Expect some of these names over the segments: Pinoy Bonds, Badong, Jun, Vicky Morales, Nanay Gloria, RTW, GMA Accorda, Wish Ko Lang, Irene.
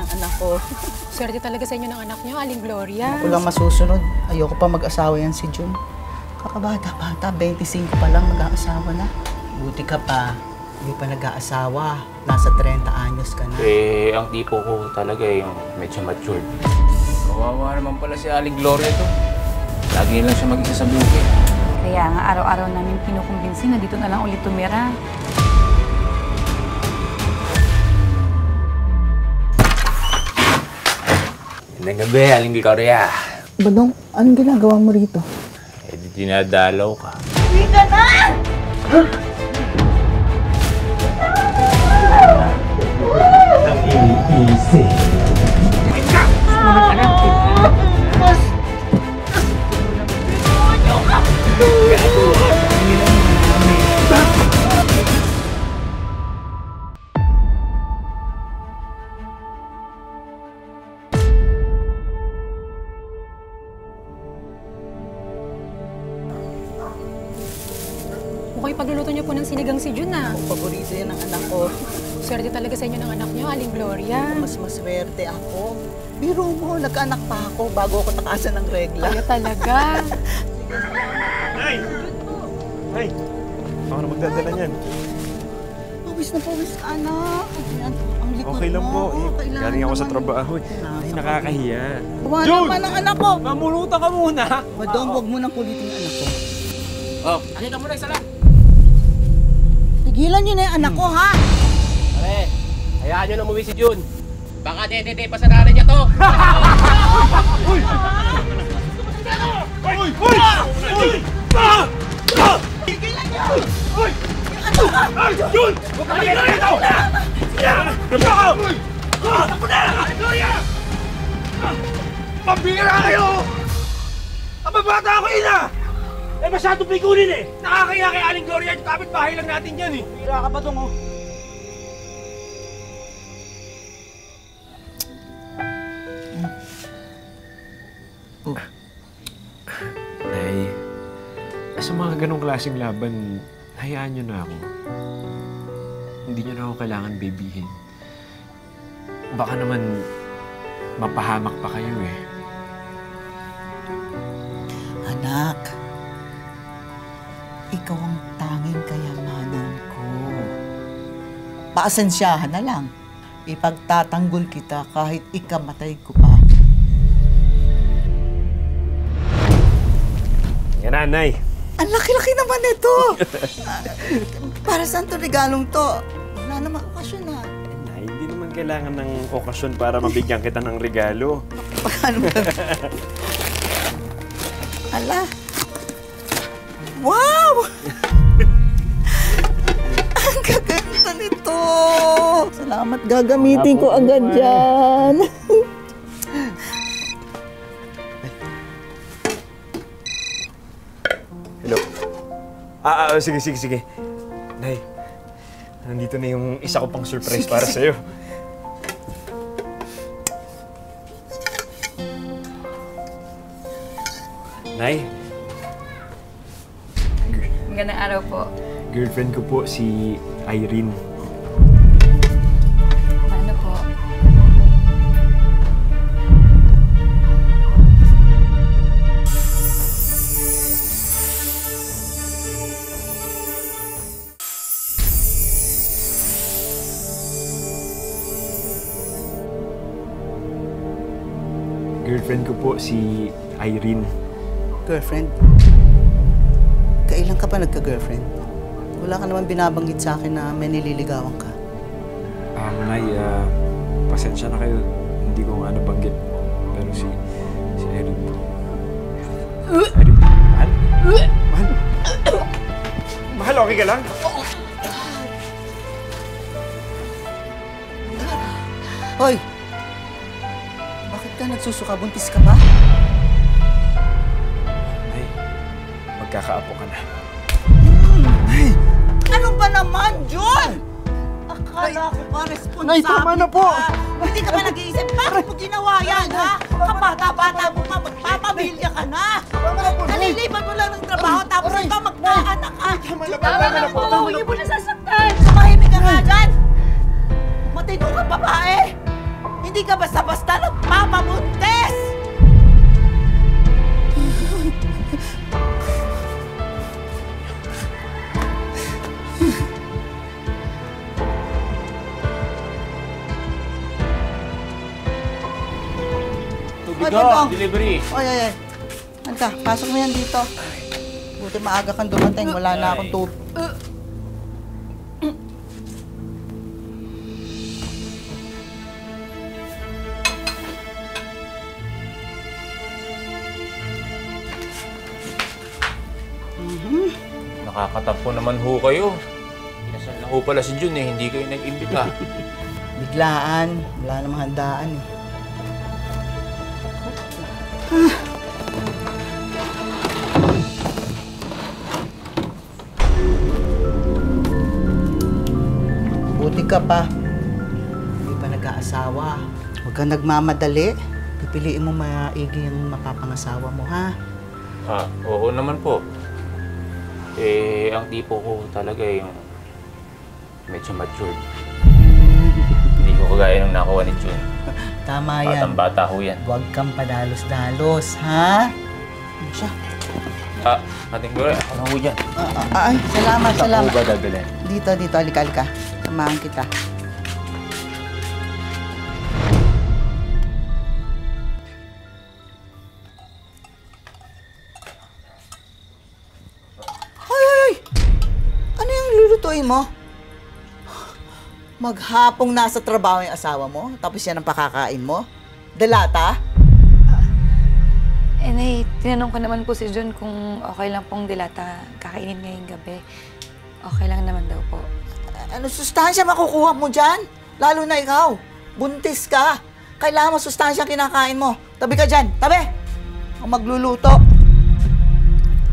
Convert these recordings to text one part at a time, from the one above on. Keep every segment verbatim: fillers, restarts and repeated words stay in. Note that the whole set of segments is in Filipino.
ng anak ko. Swerte talaga sa inyo ng anak niyo, Aling Gloria. Ako lang masusunod. Ayoko pa mag-asawa yan si Jun. Kakabata-bata, twenty-five pa lang mag-aasawa na. Buti ka pa, hindi pa nag-aasawa. Nasa thirty anyos ka na. Eh, ang tipo ko talaga yung medyo matured. Kawawa naman pala si Aling Gloria to. Lagi lang siya mag-isa sa bukid. Kaya nga, araw-araw namin kinukumbinsin na dito na lang ulit tumira. Magandang gabi, Aling Gloria. Badong, anong ginagawa mo rito? Eh, dinadalaw ka. Hindi ka na! Huh? Ang iniisip. Sakit ka! Sumunod ka na. Mas... Tumunyo ka! Mukhang pagluluto niyo po ng sinigang si Jun, ah. Ang paborito yan ng anak ko. Swerte talaga sa inyo ng anak niyo, Aling Gloria. Mas maswerte ako. Biro mo, nagkaanak pa ako bago ako nakaasa ng regla. Kaya talaga. Nay! Nay! Ako na magdadala niyan. Pawis na pawis ka, anak. Ang likod mo. Okay lang po. Galing ako sa trabaho. Ay, nakakahiya. Bawa naman ang anak ko. Mamuluta ka muna. Madong, huwag mo nang kulitin ang anak ko. Oh, halika muna, isa lang. Tigilan niyo na yung anak ko, ha? Pare, hayaan niyo na umuwi si Jun. Baka dede-dede pa sa nanay niya to. Uy! Uy! Uy! Uy! Tigilan niyo! Uy! Ay! Jun! Huwag ka dito nito! Sige! Napakaw! Ako na! Gloria! Pambira kayo! Ang babata ako, ina! Eh, masyadong pikunin eh! Nakakaya kay Aling Gloria at kapit-bahay lang natin dyan eh! Pira ka ba itong oh? Nay, sa mga ganong klaseng laban, hayaan niyo na ako. Hindi niyo na ako kailangan babyhin. Baka naman mapahamak pa kayo eh. Anak! Ikaw ang tanging kayamanan ko. Paasensyahan na lang. Ipagtatanggol kita kahit ikamatay ko pa. Yan na, Nay. Ang laki-laki naman ito! Para saan ito regalong to? Wala namang okasyon na. Eh, Nay, hindi naman kailangan ng okasyon para mabigyan kita ng regalo. Paano ba? Ala! Wow! Ang gaganda nito! Salamat, gagamitin ko agad dyan. Hello. Ah, ah, sige, sige, sige. Nay, nandito na yung isa ko pang surprise para sa'yo. Nay, magandang araw po. Girlfriend ko po si Irene. Ano po? Girlfriend ko po si Irene. Girlfriend? Kailan ka pa nagka-girlfriend? Wala ka naman binabanggit sa akin na may nililigawan ka. Ah, Nay, uh, pasensya na kayo. Hindi ko nga nabanggit. Pero si... si Irene po. Irene? Mahal? Mahal? Mahal, okay ka lang? Hoy! Bakit ka nagsusuka? Buntis ka ba? Magkakaapo ka na. Nay! Ano ba naman, Jun? Akala ko ba responsable ka? Nay, tama na po! Hindi ka ba nag-iisip? Bakit mo ginawa yan, ha? Kapata-bata mo pa, magpapamilya ka na! Nalilipan mo lang ng trabaho, tapos ikaw magkaanak ka! Tama na po! Huwag mo nasasaktan! Kamahimik ka nga dyan! Matino kang babae! Hindi Hindi ka basta-basta nagpapabuntis! Tubig ho, delivery. Oy, oy, oy. Anka, pasok mo yan dito. Buti maaga kang dumating, wala na akong tubig. Nakakatampo naman ho kayo. Pinasal na ho pala si Jun eh, hindi kayo nag-imbita. Biglaan, wala namang handaan eh. Ah. Buti ka pa. Hindi pa nag-aasawa. Huwag kang nagmamadali. Pipiliin mo maigi yung mapapangasawa mo, ha? Ha, oo naman po. Eh, ang tipo ko talaga yung medyo matured. Hindi ko kagaya nung nakuha ni Jun. Tama yan. Batang bata ho yan. Huwag kang padalos-dalos, ha? Ano siya? Ah, ating gula. Ano ho yan? Ah, ah, ay, salamat, salamat. Saan ko ba dadalhin? Dito, dito. Alika, alika. Samahan kita. Mo? Maghapong nasa trabaho yung asawa mo, tapos yan ang pakakain mo? Delata? Uh, eh, nay, tinanong ko naman po si Jun kung okay lang pong delata kakainin ngayong gabi. Okay lang naman daw po. Uh, ano sustansya makukuha mo dyan? Lalo na ikaw. Buntis ka. Kailangan mo sustansya kinakain mo. Tabi ka dyan. Tabi! Ang magluluto.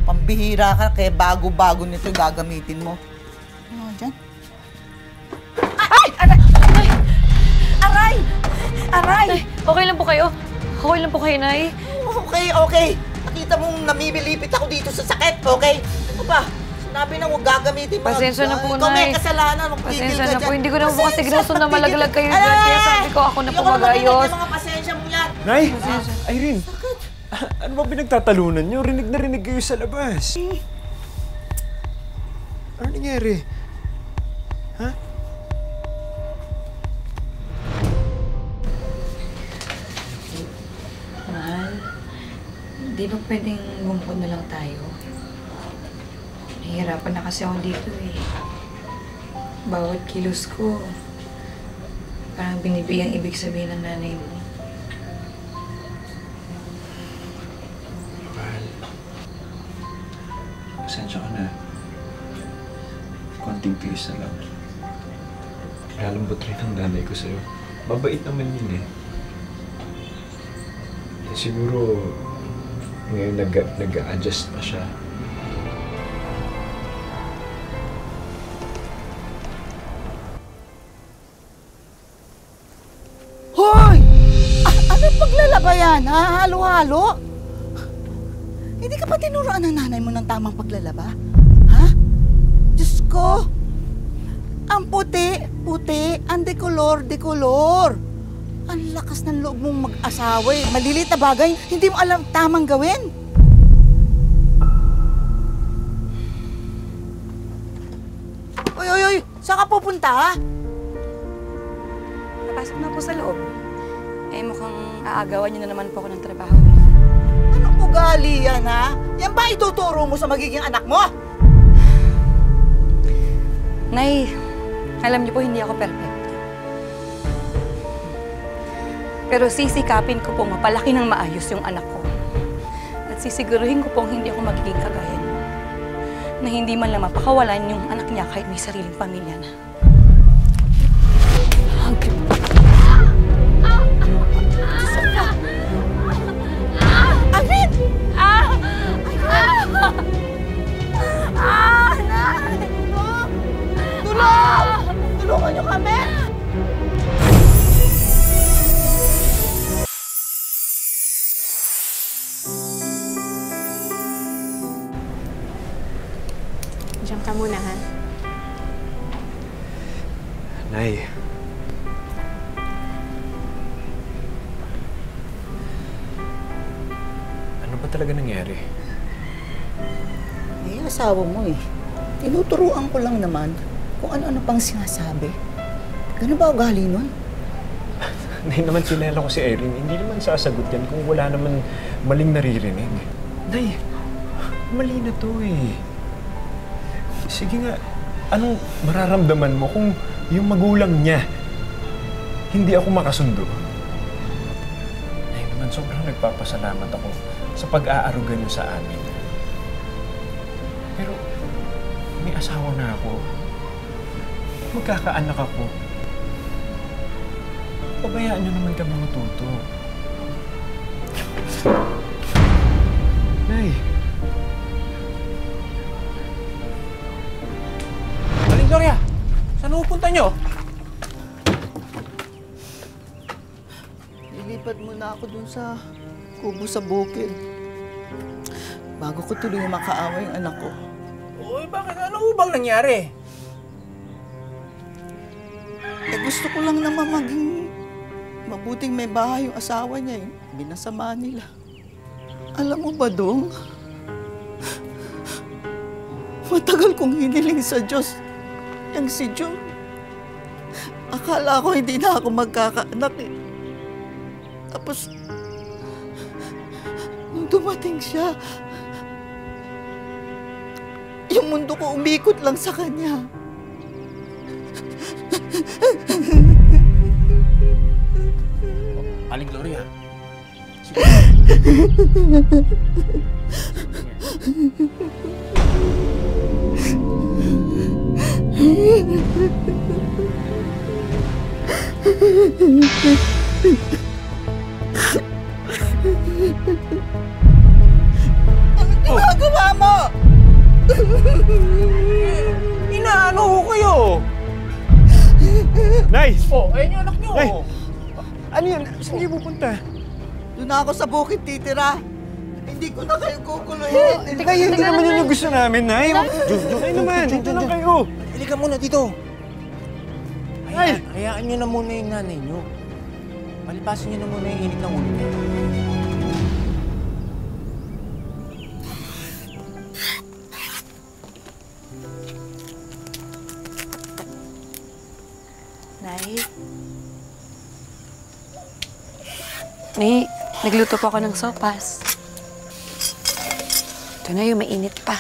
Pambihira ka kaya bago-bago nito gagamitin mo. Ay! Aray! Aray! Aray! Aray! Nay, okay lang po kayo? Okay lang po kayo, Nay? Okay, okay. Nakita mong namibilipit ako dito sa sakit, okay? Ano ba? Sinabi na huwag gagamitin mo. Pasensya na po, Nay. Ikaw may kasalanan. Pasensya na po. Hindi ko naman po kasi ginusto na malaglag kayo dyan. Kaya sabi ko, ako na po magayos. Hindi ko mga pasensya mo yan. Nay! Irene! Sakit! Ano ba pinagtatalunan nyo? Rinig na rinig kayo sa labas. Ano nangyari? Ha? Mahal, di ba pwedeng bumukod na lang tayo? Nahihirapan na kasi ako dito eh. Bawat kilos ko, parang binibigyan ibig sabihin ng nanay mo. Mahal, pasensya ka na. Konting pilis na lang. Lalambot rin ang nanay ko sa'yo. Mabait naman yun eh. Siguro, ngayon nag-a-adjust pa siya. Hoy! Ano paglalabayan? Halo-halo? Hindi ka pa tinuruan ng nanay mo ng tamang paglalaba? Ha? Diyos ko! Ang puti, puti, ang dekolor, dekolor. Ang lakas ng loob mong mag-asawa eh. Maliliit na bagay, hindi mo alam tamang gawin. Uy, uy, uy! Saan ka pupunta, ha? Napasok na po sa loob. Eh, mukhang aagawan niyo na naman po ako ng trabaho. Anong ugali yan, ha? Yan ba ituturo mo sa magiging anak mo? Nay, alam niyo po, hindi ako perfecto. Pero sisikapin ko pong mapalaki ng maayos yung anak ko. At sisiguruhin ko pong hindi ako magiging kagaya niyo. Na hindi man lang mapakawalan yung anak niya kahit may sariling pamilya na. Amin! Ah! Ah! Ah! Nay! Tulong! Tulungan niyo kami! Diyan ka muna, ha? Nay. talaga nangyari? Eh, asawa mo eh. Tinuturuan ko lang naman kung ano-ano pang sinasabi. Ganun ba ugali nun? Nay, naman sinela ko si Irene. Hindi naman sasagot yan kung wala naman maling naririnig. Nay, mali na to eh. Sige nga, anong mararamdaman mo kung yung magulang niya hindi ako makasundo? Nay, naman sobrang nagpapasalamat ako sa pag-aaruga niyo sa amin. Pero may asawa na ako. Magkakaanak ako. Pabayaan niyo naman kami matuto. Nay! Nanay Gloria! Saan pupunta niyo? Nilipad muna ako dun sa kubo sa bukid. Bago ko tuloy makaawa yung anak ko. Uy, bakit? Ano bang nangyari? Eh, gusto ko lang naman maging mabuting may bahay yung asawa niya eh. Binasama nila. Alam mo ba, Badong? Matagal kong hiniling sa Diyos yung si Jun. Akala ko hindi na ako magkakaanak eh. Tapos, nung dumating siya, yung mundo ko umikot lang sa kanya. Nanay Gloria. Sige. Anong ginagawa mo? Inaano ko kayo? Nay! Oh, ayun yung anak niyo. Nay. Ano yan? Saan niyo pupunta? Doon ako sa bukid titira. Hindi ko na kayo kukuluhin. Nay, hindi naman yun yung gusto namin, Nay. Nay naman, dito lang kayo. Halika muna dito. Ay, hayaan niyo na muna yung nanay niyo. Palipasin niyo na muna yung init ng ulo niya. Nay, nagluto pa ako ng sopas. Ito na yung mainit pa.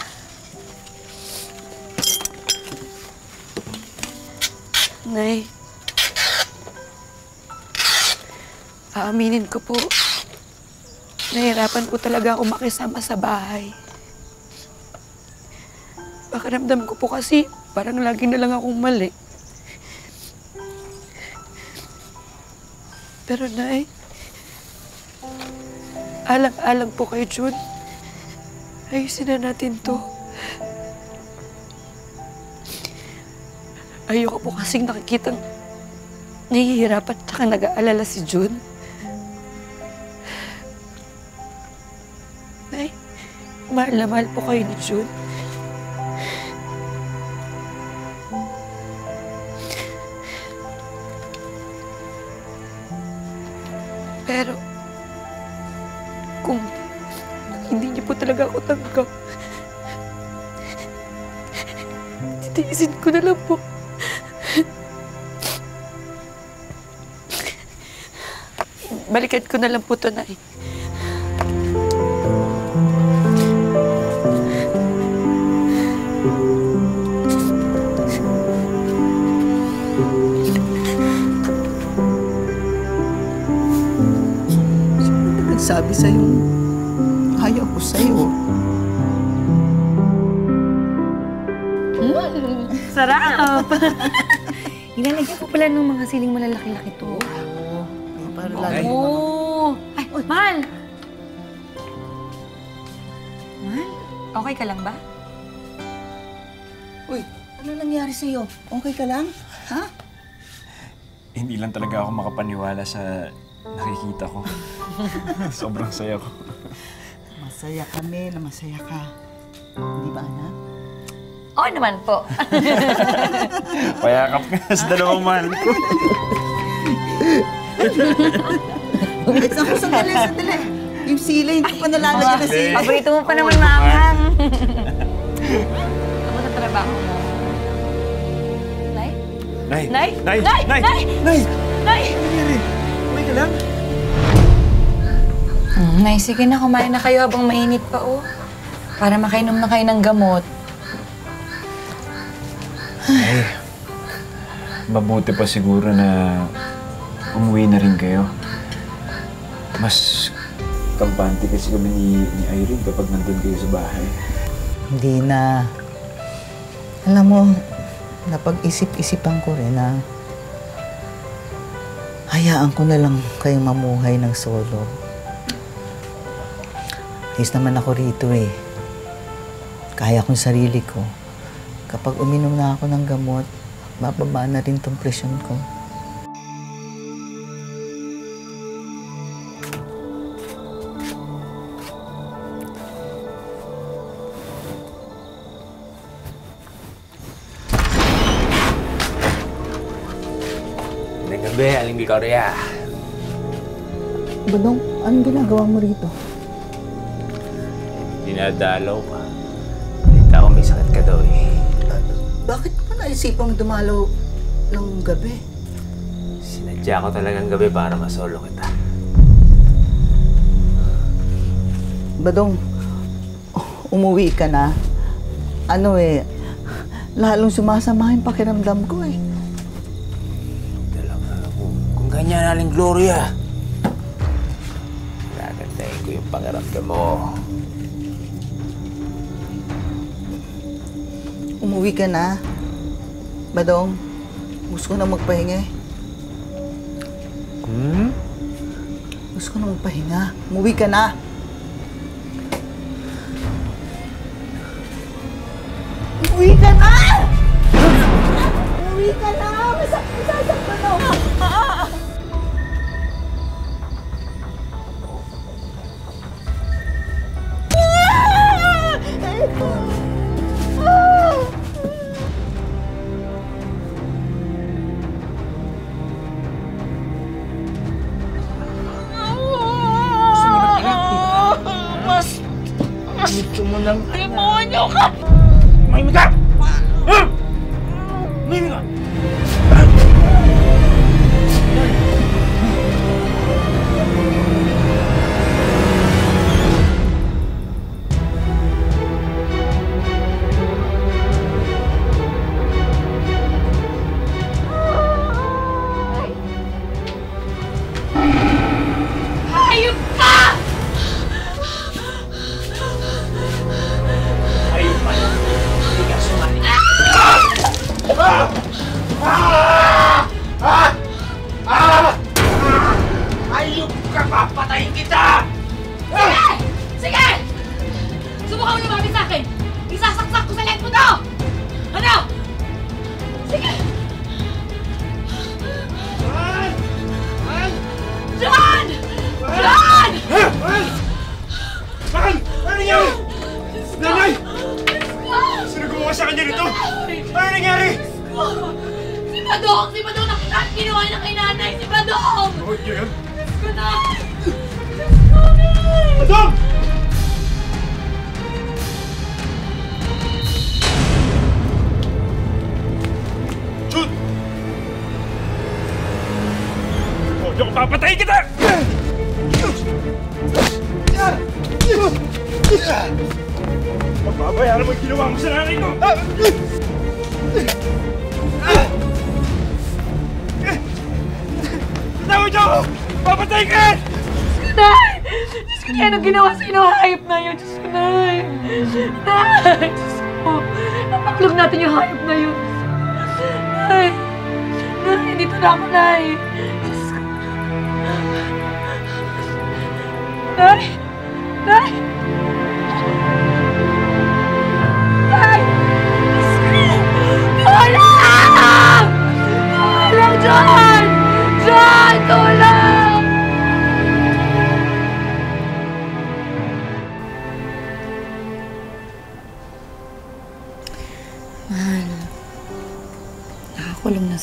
Nay, aaminin ko po, nahirapan po talaga akong makisama sa bahay. Pakiramdam ko po kasi parang lagi na lang akong mali. Pero Nay, alang-alang po kay Jun. Ayusin na natin to. Ayoko po kasing nakikitang nahihirapan at saka nag-aalala si Jun. Nay, mahal na mahal po kayo ni Jun. Pero kung hindi niyo po talaga ako tanggap, titiisin ko na lang po. Balikan ko na lang po ito, Nay. Sabi sa'yo, ayaw ko sa'yo. Mm, sarap! Inalagyan ko pala ng mga siling malalaki-laki to. Oo. Para lagi. Oo. Ay, Mal! Mal, okay ka lang ba? Uy, ano nangyari sa'yo? Okay ka lang? Ha? Hindi lang talaga ako makapaniwala sa nakikita ko. Sobrang saya ko. Masaya kami na masaya ka. Di ba, anak? Oo naman po. Payakap ka sa dalawang mahal ko. Sandali, sandali. Yung sila, hindi pa nalalagyan na sila. Paborito mo pa naman, maanghang. Ako sa trabaho mo. Nay? Nay! Nay! Nay! Nay! Nay! Nay! Nay! Nay! May ka lang? Nay, sige na. Kumain na kayo habang mainit pa, oh. Para makainom na kayo ng gamot. Ay, mabuti pa siguro na umuwi na rin kayo. Mas kampante kasi kami ni, ni Irene kapag nandun kayo sa bahay. Hindi na. Alam mo, napag-isip-isipan ko rin na hayaan ko na lang kayong mamuhay ng solo. Ayos naman ako rito eh. Kaya kong sarili ko. Kapag uminom na ako ng gamot, mababa na rin tong presyon ko. Be, Aling Gloria. Badong, anong ginagawa mo rito? Dinadalaw ka. Balita ko may sakit ka daw eh. Uh, bakit ko naisipang dumalaw ng gabi? Sinadya ko talagang gabi para masolo kita. Badong, umuwi ka na. Ano eh, lalong sumasama yung pakiramdam ko eh. Ganyan, Aling Gloria. Gagandahin ko yung pangarapka mo. Umuwi ka na. Badong, gusto ko na magpahinga. Hmm? Gusto ko na magpahinga. Umuwi ka na. Umuwi ka na! Umuwi ka na! Masak-masak ka na!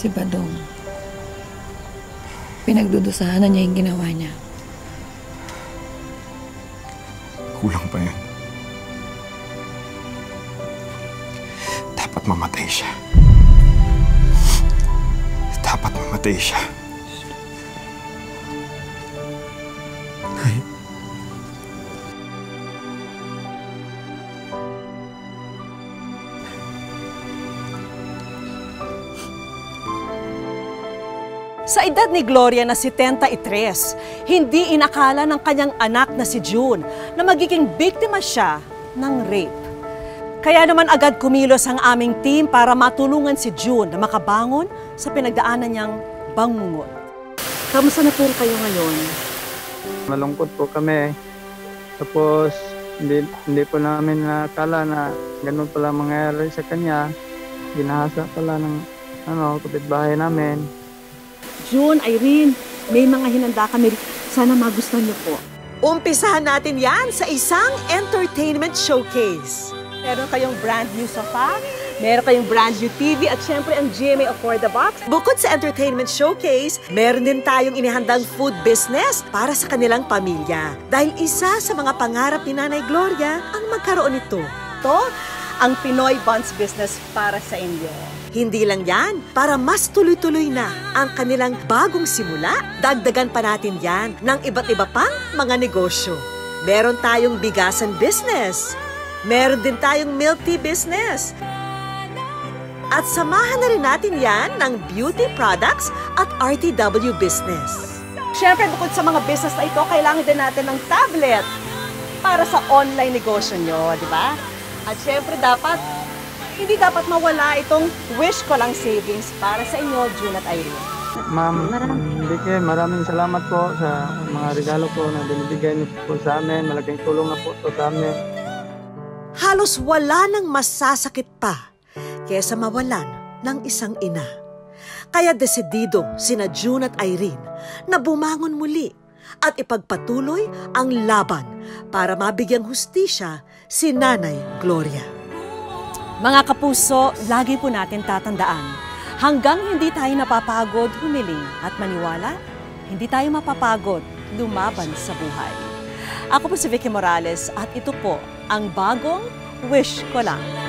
Si Badong. Pinagdudusahan na niya yung ginawa niya. kulang pa yan. Dapat mamatay siya. Dapat mamatay siya. Nay. Sa edad ni Gloria na setenta y tres, hindi inakala ng kanyang anak na si Jun na magiging biktima siya ng rape. Kaya naman agad kumilos ang aming team para matulungan si Jun na makabangon sa pinagdaanan niyang bangungot. Kamusta na po kayo ngayon? Malungkot po kami. Tapos hindi, hindi po namin nakala na ganun pala mangyari sa kanya. Ginahasa pala ng ano, kapitbahay namin. Jun, Irene, may mga hinanda kami. Sana magustuhan niyo po. Umpisahan natin yan sa isang entertainment showcase. Meron kayong brand new sofa, meron kayong brand new T V, at syempre ang G M A Accorda Box. Bukod sa entertainment showcase, meron din tayong inihandang food business para sa kanilang pamilya. Dahil isa sa mga pangarap ni Nanay Gloria ang magkaroon nito. Ito, ang Pinoy Bonds business para sa inyo. Hindi lang yan, para mas tuloy-tuloy na ang kanilang bagong simula, dagdagan pa natin yan ng iba't iba pang mga negosyo. Meron tayong bigasan business, meron din tayong milk tea business. At samahan na rin natin yan ng beauty products at R T W business. Siyempre, bukod sa mga business na ito, kailangan din natin ng tablet para sa online negosyo nyo, di ba? At siyempre, dapat hindi dapat mawala itong Wish Ko Lang savings para sa inyo, Jun at Irene. Ma'am, Vicky, maraming salamat po sa mga regalo po na binibigay niyo po sa amin. Malaking tulong na po ito sa amin. Halos wala nang masasakit pa kesa mawalan ng isang ina. Kaya desidido sina Jun at Irene na bumangon muli at ipagpatuloy ang laban para mabigyang hustisya si Nanay Gloria. Mga kapuso, lagi po natin tatandaan, hanggang hindi tayo napapagod humiling at maniwala, hindi tayo mapapagod lumaban sa buhay. Ako po si Vicky Morales at ito po ang bagong Wish Ko Lang.